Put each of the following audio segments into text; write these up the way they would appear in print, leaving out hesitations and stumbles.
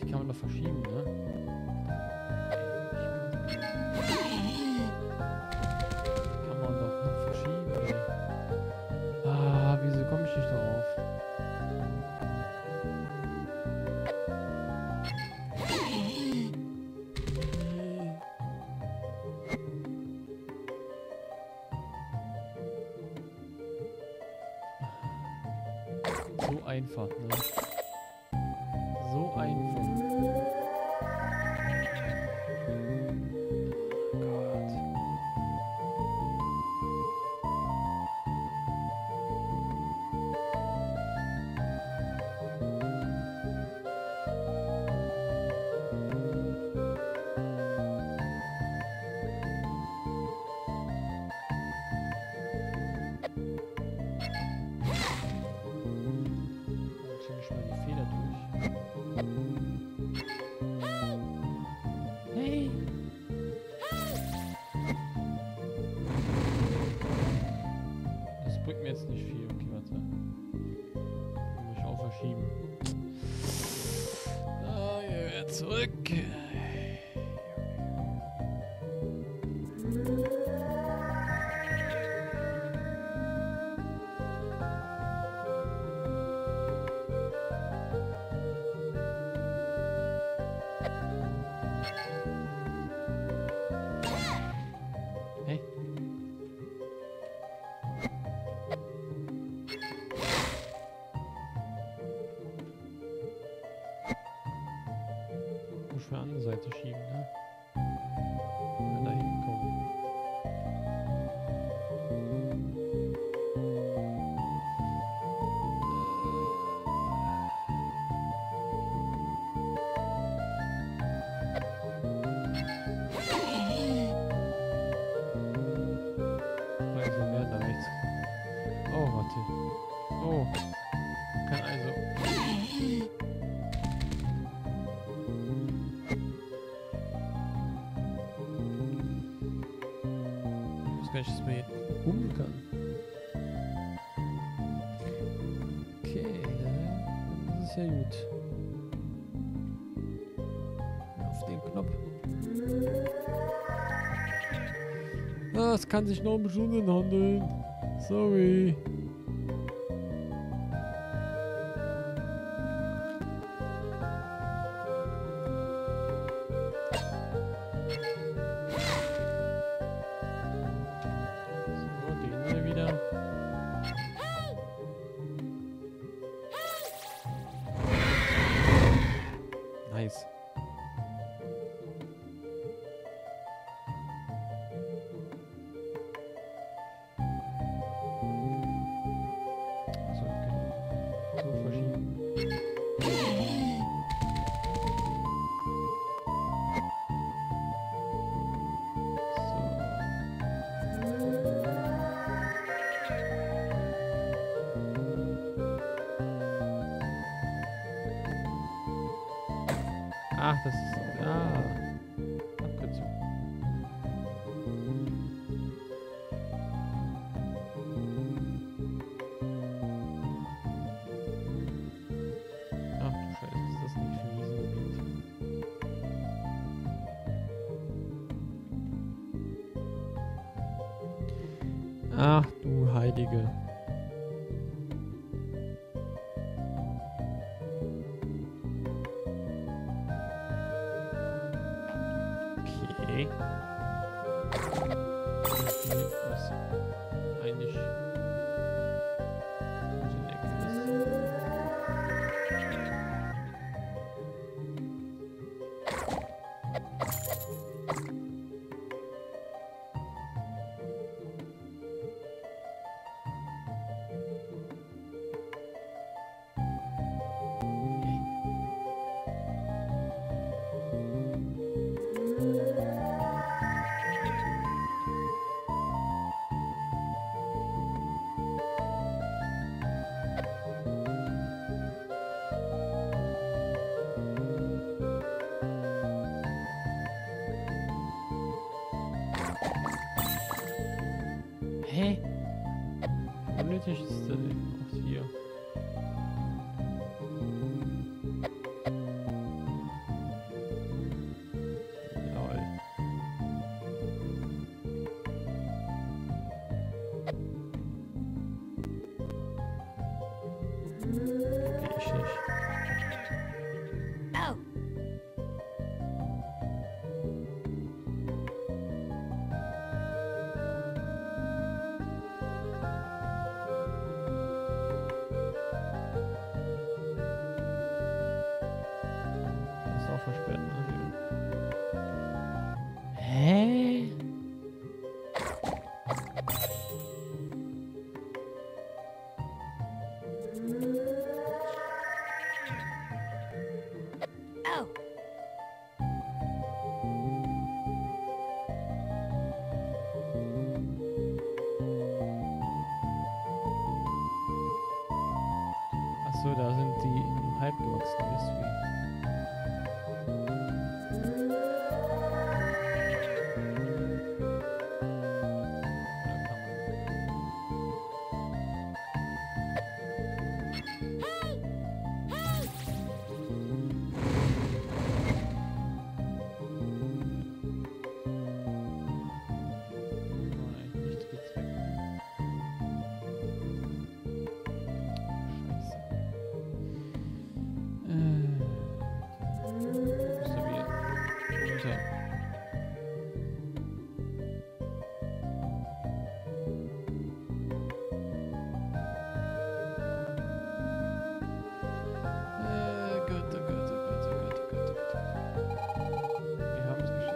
Die kann man noch verschieben, ne? Die kann man doch noch verschieben. Ah, wieso komme ich nicht darauf? So einfach, ne? So einfach. Oh Gott. Dann schiebe ich mal die Feder durch. Hey! Das bringt mir jetzt nicht viel. Okay, warte. Muss ich auch verschieben. Ah, ja, zurück. Für die andere Seite schieben, ne? Wenn wir da hinkommen. Also mehr da rechts. Oh, warte. Oh. Kann also... Wenn ich das mir umgehen kann. Okay, das ist ja gut. Auf den Knopf. Ah, es kann sich nur um Stunden handeln. Sorry. Nice. Ach, das ist... Ah. Abkürzung. Ach du Scheiße, ist das nicht für diesen Gebiet? Ach du Heilige. Was eigentlich so leck Hey, unnötig ist das auch hier.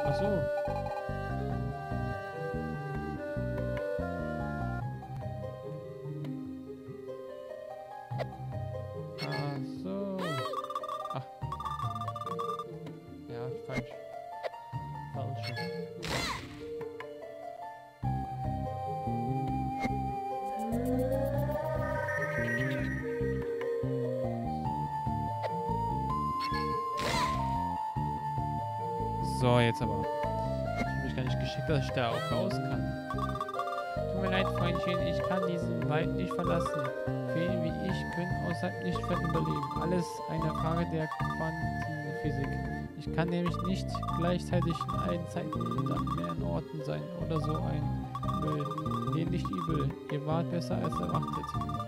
Ach so. So, jetzt aber. Ich habe mich gar nicht geschickt, dass ich da auch raus kann. Tut mir leid, Freundchen, ich kann diesen Wald nicht verlassen. Feen wie ich können außerhalb nicht überleben. Alles eine Frage der Quantenphysik. Ich kann nämlich nicht gleichzeitig in allen Zeiten und an mehreren Orten sein oder so ein Müll. Nee, nicht übel. Ihr wart besser als erwartet.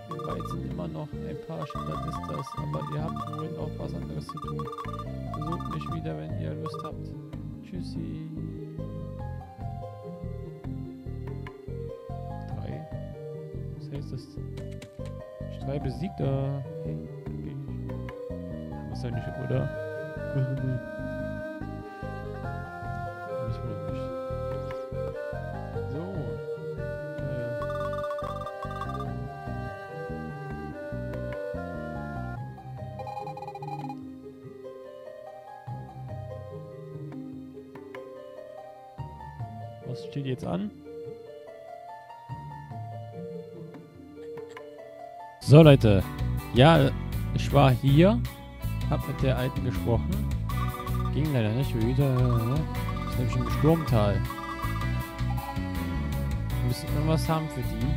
Im Wald sind immer noch ein paar Statistas, aber ihr habt wohl auch was anderes zu tun. Besucht mich wieder, wenn ihr Lust habt. Tschüssi. 3. Was heißt das? Streit besiegt da. Hey, geh ich. Was soll nicht, oder? Ich will doch nicht. So. Was steht jetzt an? So Leute, ja, ich war hier, hab mit der Alten gesprochen, ging leider nicht wieder, ne? Das ist nämlich im Sturmtal. Wir müssen irgendwas haben für die.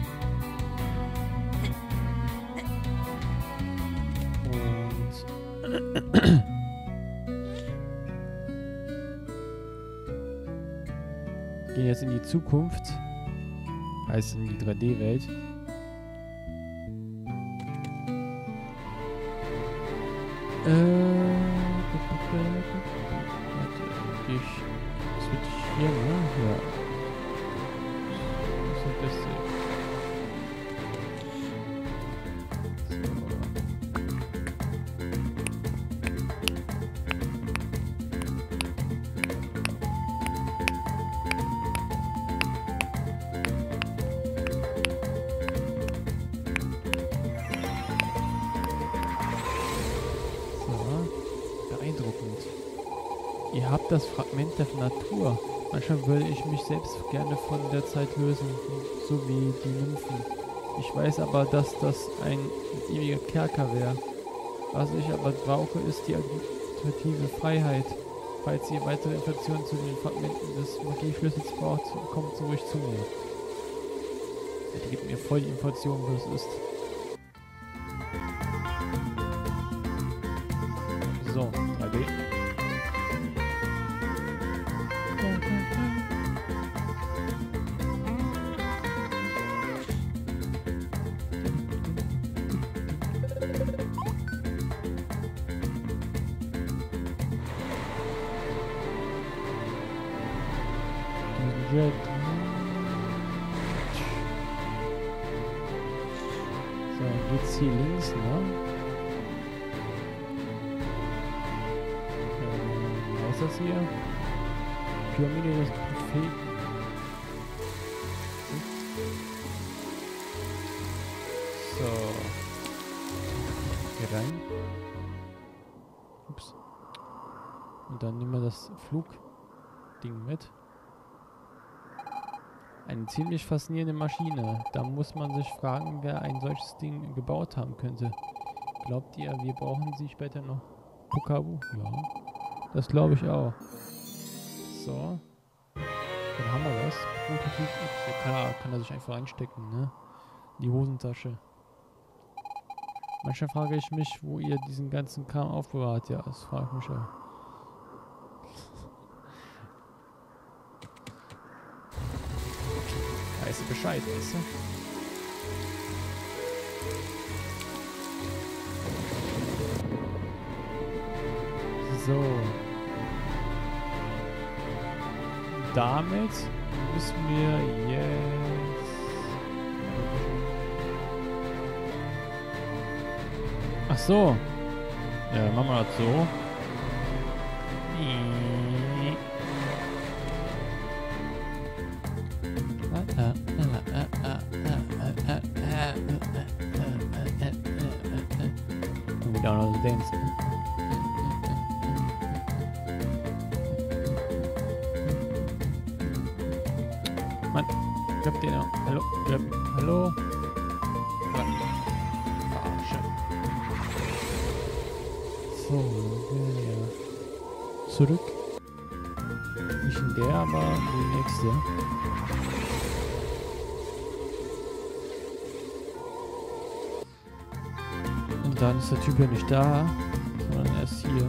Und... gehen jetzt in die Zukunft, heißt in die 3D-Welt. Das wird hier, ne? Ja. Das ist das Ihr habt das Fragment der Natur. Manchmal würde ich mich selbst gerne von der Zeit lösen, so wie die Nymphen. Ich weiß aber, dass das ein ewiger Kerker wäre. Was ich aber brauche, ist die administrative Freiheit. Falls ihr weitere Informationen zu den Fragmenten des Magieschlüssels braucht, kommt so ruhig zu mir. Die gibt mir voll die Informationen, wo es ist. So, 3D. Red. So, geht's hier links, ne? Was ist das hier? Pyramide des Propheten. So. Hier rein. Ups. Und dann nehmen wir das Flugding mit. Eine ziemlich faszinierende Maschine. Da muss man sich fragen, wer ein solches Ding gebaut haben könnte. Glaubt ihr, wir brauchen sie später noch? Bukabu? Ja. Das glaube ich auch. So. Dann haben wir das. Prototyp X. Kann er sich einfach reinstecken, ne? In die Hosentasche. Manchmal frage ich mich, wo ihr diesen ganzen Kram aufbewahrt. Ja, das frage ich mich auch. Weißt du Bescheid, weißt du? So. Damit müssen wir jetzt... Ach so. Ja, machen wir das so. down on the things. Mann, klappt den auch. Hallo, klappt. Hallo. Ah, scheiße. So, ja. Zurück. Nicht in der, aber die nächste. Dann ist der Typ ja nicht da, sondern er ist hier.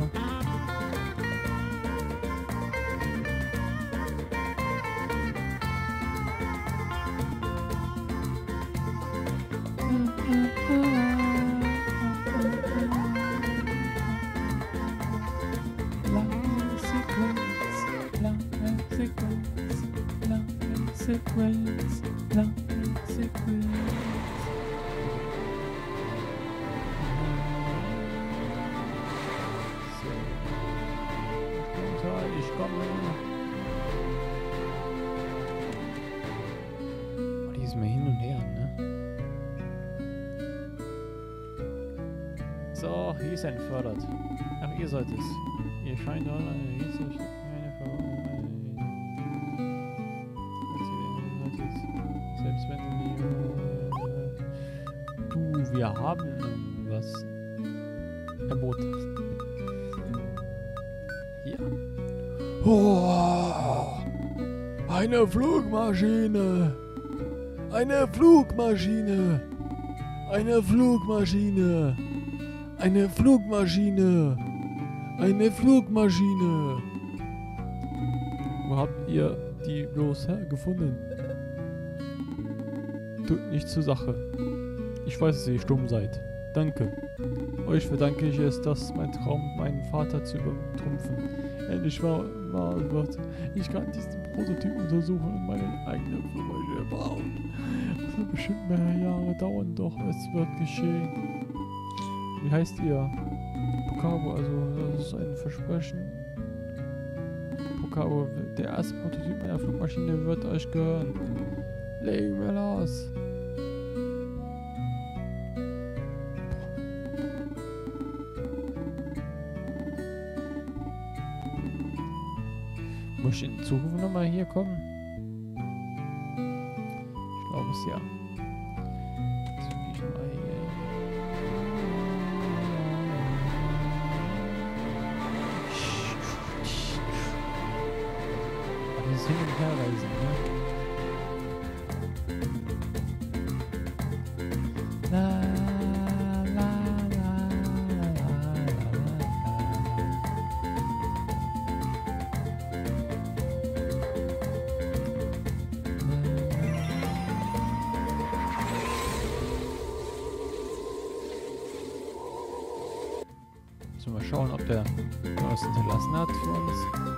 So, hier ist entfördert. Ach, ihr sollt es. Ihr scheint doch eine riesige... Selbst wenn wir... Du, wir haben was... Erboten. Hier. Oh, eine Flugmaschine! Eine Flugmaschine! Eine Flugmaschine! Eine Flugmaschine! Eine Flugmaschine! Wo habt ihr die bloß gefunden? Tut nichts zur Sache. Ich weiß, dass ihr stumm seid. Danke. Euch verdanke ich es, dass mein Traum, meinen Vater zu übertrumpfen, endlich wahr wird. Ich kann diesen Prototyp untersuchen und meine eigene Flugmaschine bauen. Das wird bestimmt mehrere Jahre dauern, doch es wird geschehen. Wie heißt ihr? Pocahontas, also das ist ein Versprechen. Pocahontas, der erste Prototyp einer Flugmaschine wird euch gehören. Legen wir los! Muss ich in Zukunft nochmal hier kommen? Ich glaube es ja. Mal schauen, ob der was hinterlassen hat für uns.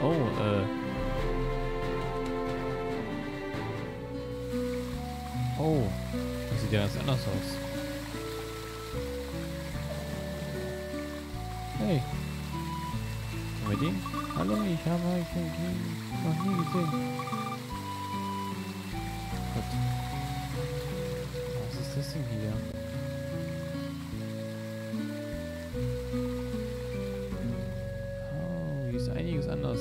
So. Oh, Oh, das sieht ja ganz anders aus. Hey. Haben wir den? Hallo, ich habe euch noch nie gesehen. Gott. Was ist das denn hier? Oh, hier ist einiges anders.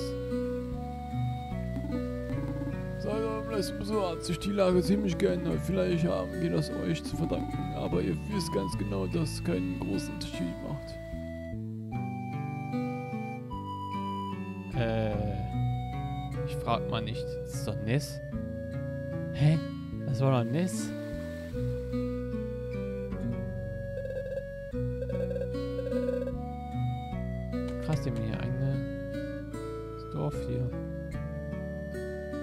So hat sich die Lage ziemlich geändert. Vielleicht haben wir das euch zu verdanken, aber ihr wisst ganz genau, dass es keinen großen Unterschied macht. Ich frag mal nicht. Das ist doch Ness. Hä? Das war doch Ness? Krass, die haben hier eigenes Dorf hier.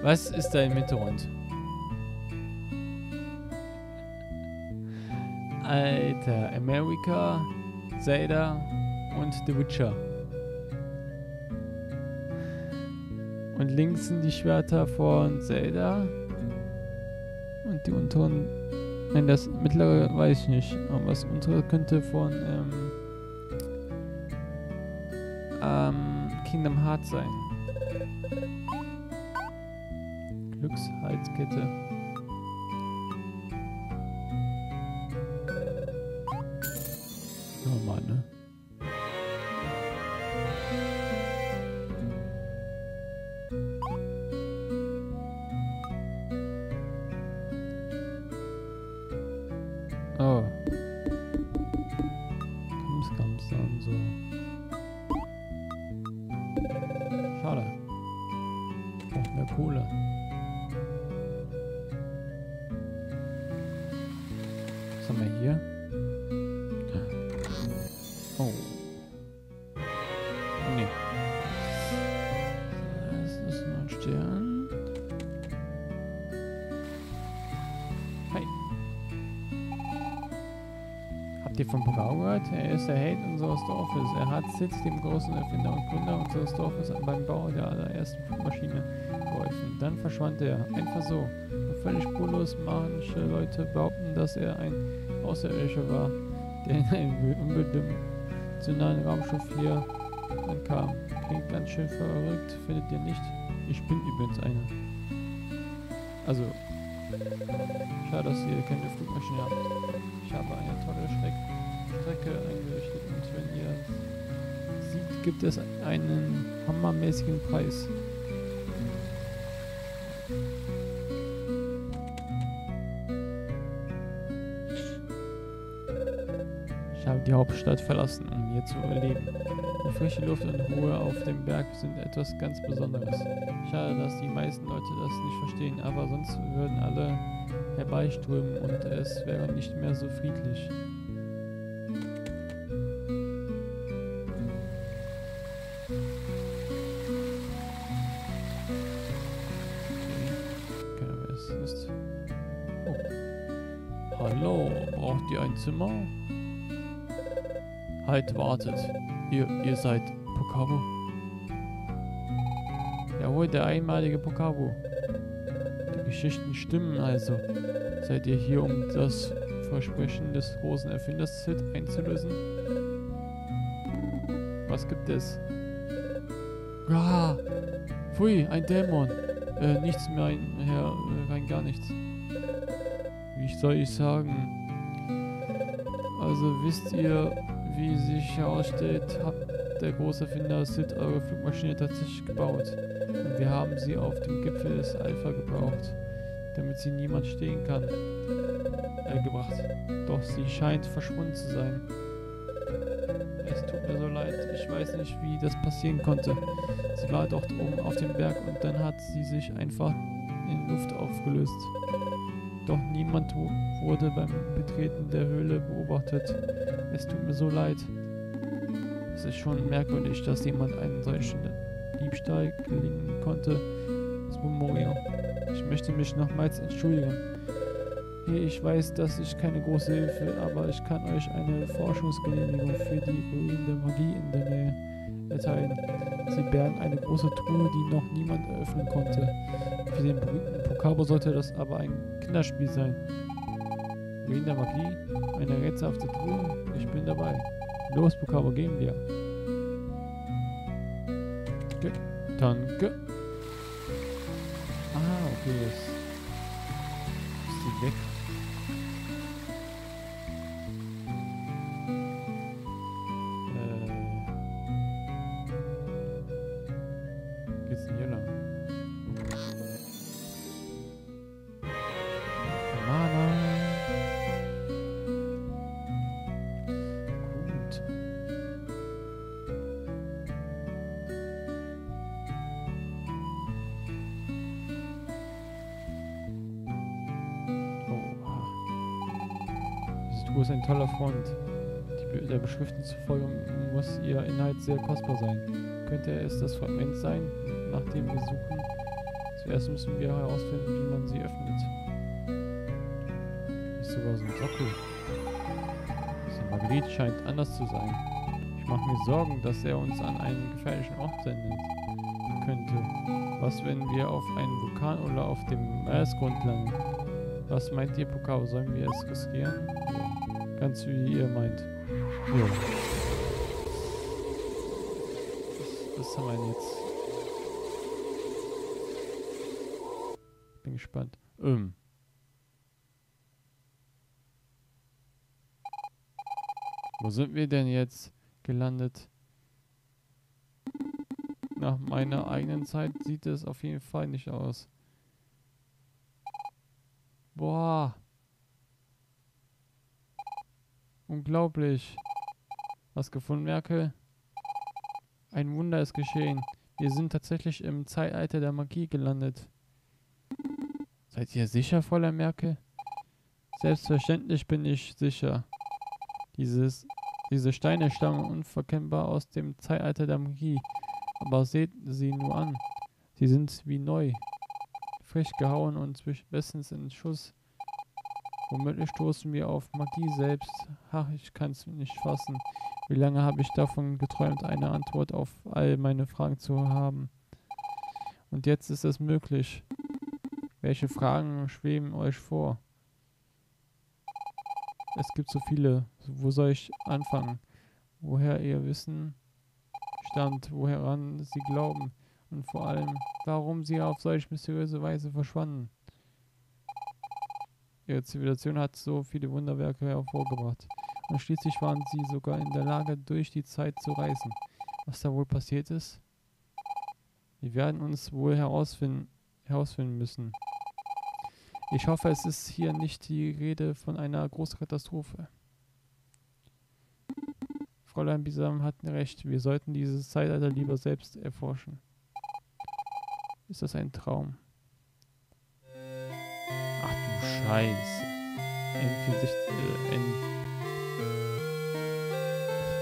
Was ist da im Hintergrund? Alter, America, Zelda und The Witcher. Und links sind die Schwerter von Zelda die unteren, nein, das mittlere weiß ich nicht, aber das untere könnte von Kingdom Hearts sein. Glücksheitskette. Oh Mann, ne? Oh. Kampf und so. Schade. Braucht mehr Kohle. Was haben wir hier? Oh. Nee. Das ist noch ein Stern. Habt ihr von Pogau gehört? Er ist der Held unseres Dorfes. Er hat Sitz dem großen Erfinder und Gründer unseres Dorfes beim Bau der allerersten Flugmaschine geholfen. Dann verschwand er. Einfach so. Und völlig spurlos. Manche Leute behaupten, dass er ein Außerirdischer war, der in einem unbedimensionalen Raumschiff hier ankam. Klingt ganz schön verrückt, findet ihr nicht? Ich bin übrigens einer. Also, schade, dass ihr keine Flugmaschine habt. Ich habe eine tolle Strecke eingerichtet und wenn ihr sieht, gibt es einen hammermäßigen Preis. Ich habe die Hauptstadt verlassen, um hier zu überleben. Die frische Luft und Ruhe auf dem Berg sind etwas ganz Besonderes. Schade, dass die meisten Leute das nicht verstehen, aber sonst würden alle herbeiströmen und es wäre nicht mehr so friedlich. Okay. Keine Ahnung, wer es ist. Oh. Hallo, braucht ihr ein Zimmer? Halt, wartet. Ihr seid Pokabo? Jawohl, der einmalige Pokabo. Die Geschichten stimmen also. Seid ihr hier, um das Versprechen des großen Erfinders Cid einzulösen? Was gibt es? Ah, pfui, ein Dämon. Nichts mehr, Herr, rein gar nichts. Wie soll ich sagen? Also wisst ihr, wie sich herausstellt, hat der große Erfinder Cid eure Flugmaschine tatsächlich gebaut. Und wir haben sie auf dem Gipfel des Alpha gebraucht, damit sie niemand stehen kann, gebracht. Doch sie scheint verschwunden zu sein. Es tut mir so leid, ich weiß nicht, wie das passieren konnte. Sie war dort oben auf dem Berg und dann hat sie sich einfach in Luft aufgelöst. Doch niemand wurde beim Betreten der Höhle beobachtet. Es tut mir so leid. Es ist schon merkwürdig, dass jemand einen solchen Diebstahl gelingen konnte. Das Memorial. Ich möchte mich nochmals entschuldigen. Hey, ich weiß, dass ich keine große Hilfe, aber ich kann euch eine Forschungsgenehmigung für die Ruinen der Magie in der Nähe erteilen. Sie bergen eine große Truhe, die noch niemand eröffnen konnte. Für den berühmten Pokabo sollte das aber ein Kinderspiel sein. Ruinen der Magie? Eine rätselhafte Truhe? Ich bin dabei. Los, Pokabo, gehen wir. Okay. Danke. Ah, okay, jetzt ist sie weg. Geht's denn hier lang? Mama. Gut. Du bist ein toller Freund. Der Beschriften zufolge muss ihr Inhalt sehr kostbar sein. Könnte es das Fragment sein, nach dem wir suchen? Zuerst müssen wir herausfinden, wie man sie öffnet. Ist sogar so ein Sockel. Dieser Magritte scheint anders zu sein. Ich mache mir Sorgen, dass er uns an einen gefährlichen Ort sendet könnte. Was, wenn wir auf einem Vulkan oder auf dem Meeresgrund landen? Was meint ihr, Pokal? Sollen wir es riskieren? Ganz wie ihr meint. Ja. Was haben wir denn jetzt? Bin gespannt. Wo sind wir denn jetzt gelandet? Nach meiner eigenen Zeit sieht es auf jeden Fall nicht aus. Boah. Unglaublich. Was gefunden, Merkel? Ein Wunder ist geschehen. Wir sind tatsächlich im Zeitalter der Magie gelandet. Seid ihr sicher, Fräulein Merkel? Selbstverständlich bin ich sicher. Diese Steine stammen unverkennbar aus dem Zeitalter der Magie. Aber seht sie nur an. Sie sind wie neu. Frisch gehauen und bestens in Schuss. Womöglich stoßen wir auf Magie selbst. Ha, ich kann's nicht fassen. Wie lange habe ich davon geträumt, eine Antwort auf all meine Fragen zu haben? Und jetzt ist es möglich. Welche Fragen schweben euch vor? Es gibt so viele. Wo soll ich anfangen? Woher ihr Wissen stammt, woran sie glauben und vor allem, warum sie auf solch mysteriöse Weise verschwanden. Ihre Zivilisation hat so viele Wunderwerke hervorgebracht. Und schließlich waren sie sogar in der Lage, durch die Zeit zu reisen. Was da wohl passiert ist? Wir werden uns wohl herausfinden müssen. Ich hoffe, es ist hier nicht die Rede von einer großen Katastrophe. Fräulein Bisam hatten recht. Wir sollten dieses Zeitalter lieber selbst erforschen. Ist das ein Traum? Ach du Scheiße.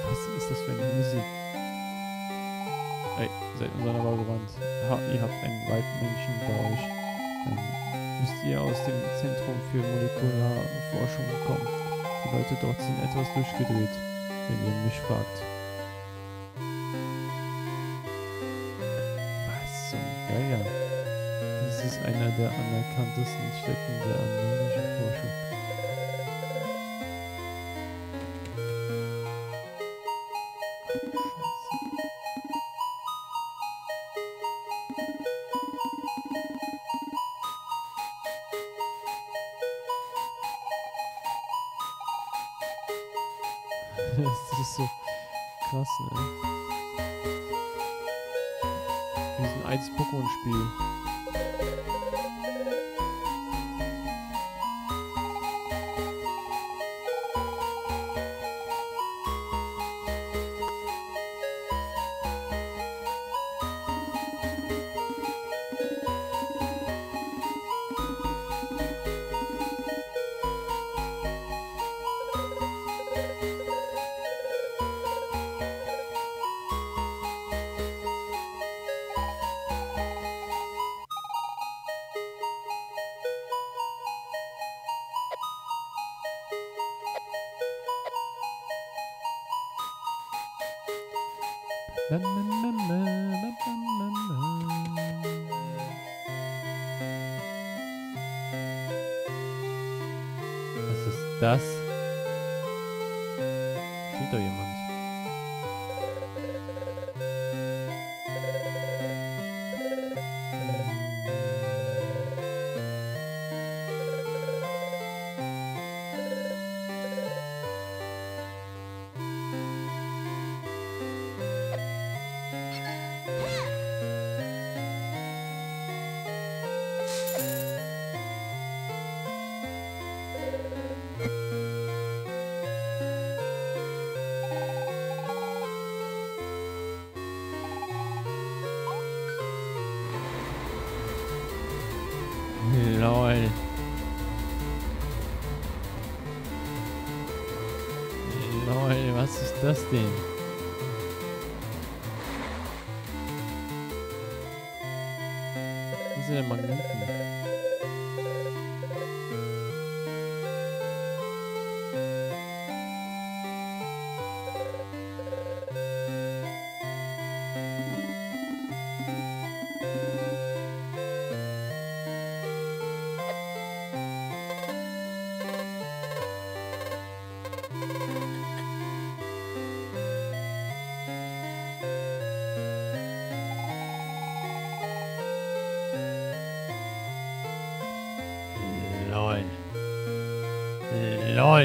Was ist das für eine Musik? Ey, seid unser Bau gewandt. Ihr habt einen Waldmenschen bei euch. Dann müsst ihr aus dem Zentrum für Molekularforschung kommen. Die Leute dort sind etwas durchgedreht, wenn ihr mich fragt. Was zum Geier? Dies ist einer der anerkanntesten Stätten der analytischen Forschung. Das ist so krass, ne? Wie so ein altes Pokémon-Spiel. Was ist das? Steht da jemand? LOL. LOL, was ist das denn? Das sind ja Magneten.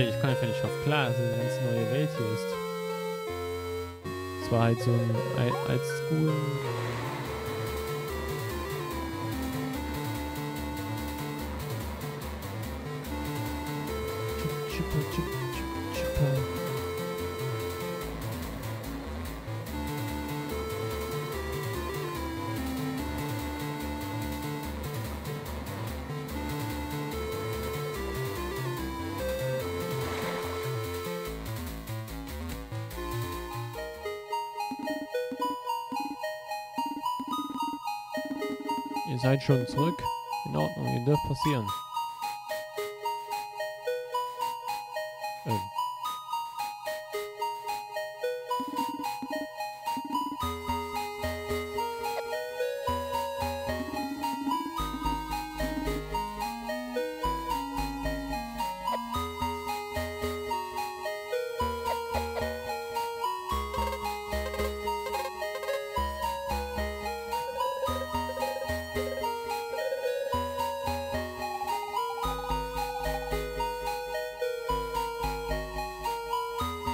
ich komme einfach nicht auf klar, dass es eine ganz neue Welt hier ist. Es war halt so ein Altschool. Ihr seid schon zurück. In Ordnung, ihr dürft passieren.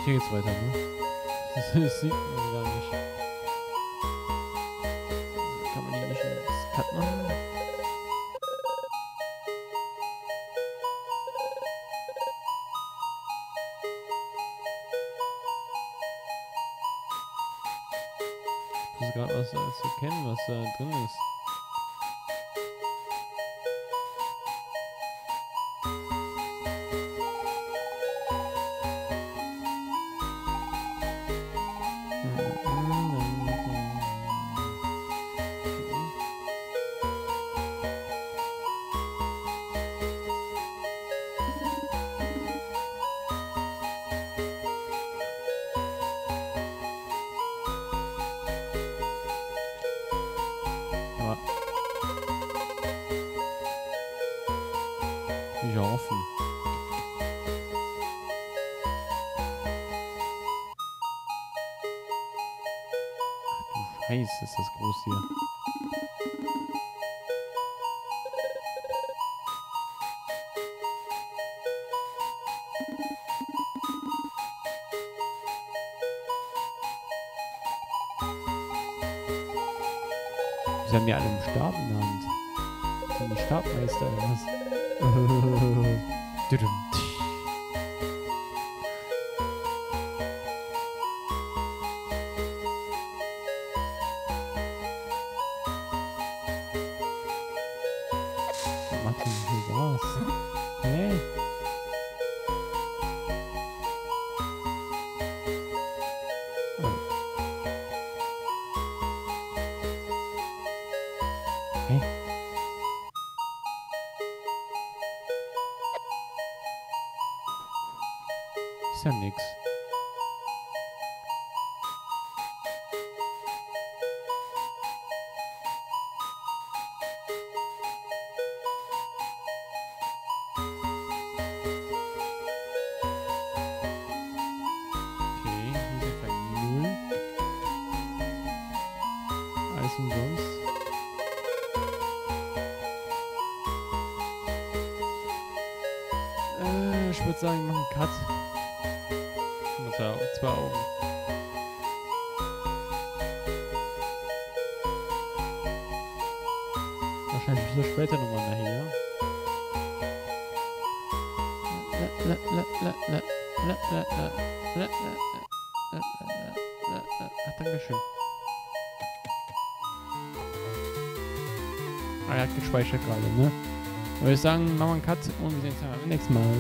Hier geht's weiter, ne? Das sieht man gar nicht. Kann man hier nicht einen Cut machen? Ich muss gerade was erkennen, was da drin ist. Ja, offen. Ach du Scheiße, ist das groß hier. Sie haben ja alle einen Stab in der Hand. Sie sind die Stabmeister oder was? Martin, hier war's. Hey. Oh. Hey. Ist ja nix. Sonst. Ich würde sagen, ich mache einen Cut. Ich muss ja zwei Augen. Wahrscheinlich müssen wir später nochmal nachher. Ach, dankeschön. Er hat gespeichert gerade, ne? Würde ich sagen, machen wir einen Cut und wir sehen uns dann beim nächsten Mal.